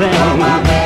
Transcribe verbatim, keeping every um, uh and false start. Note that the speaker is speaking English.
thing.